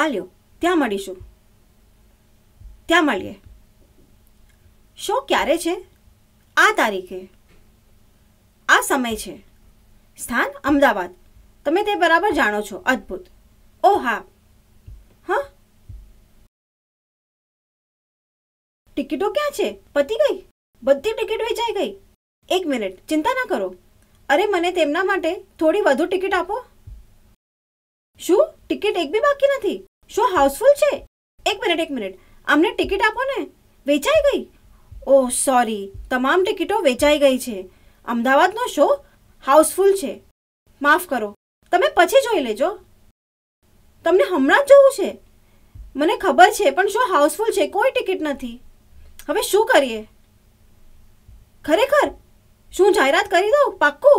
आल्यो त्या मळीशुं। त्या मळीए। शो क्यारे छे? आ तारीखे आ समय छे। स्थान अमदावाद। तमे ते बराबर जाणो छो। अद्भुत। ओ हा हाँ टिकिटों क्या छे? पती गई? बधी टिकिट वेचाई गई? एक मिनिट चिंता ना करो। अरे मने तेमना माटे थोड़ी वधु टिकिट आपो। शू टिकिट एक भी बाकी नथी? शो हाउसफुल छे? एक मिनिट आमने टिकिट आपो ने। वेचाई गई? ओह सॉरी तमाम टिकिटों वेचाई गई छे। अमदावादनो शो हाउसफुल छे। माफ करो तमे पछी जोई लेजो। तमने हमणां ज जोवुं छे? मने खबर छे पण शो हाउसफुल छे। कोई टिकिट नथी। हवे शू करिए? खरेखर शू जाहरात करी दो? पाक्कू?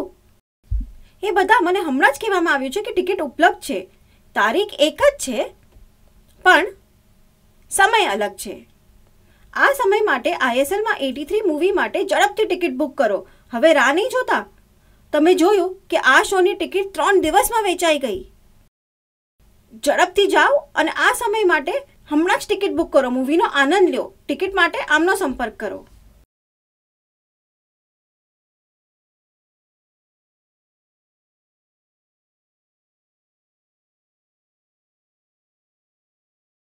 ए बधा मने हमणां ज कहेवामां आव्युं छे के टिकिट उपलब्ध छे। तारीख एक ज छे पण समय अलग छे। आ समय माटे आईएसएल मां 83 मूवी माटे झड़पथी टिकिट बुक करो। हवे राह नहीं जोता। तमे जोयुं के आ शोनी टिकिट 3 दिवसमां वेचाई गई। झड़पथी जाओ अने आ समय माटे हमणां ज टिकिट बुक करो। मूवीनो आनंद लो। टिकिट माटे आमनो संपर्क करो।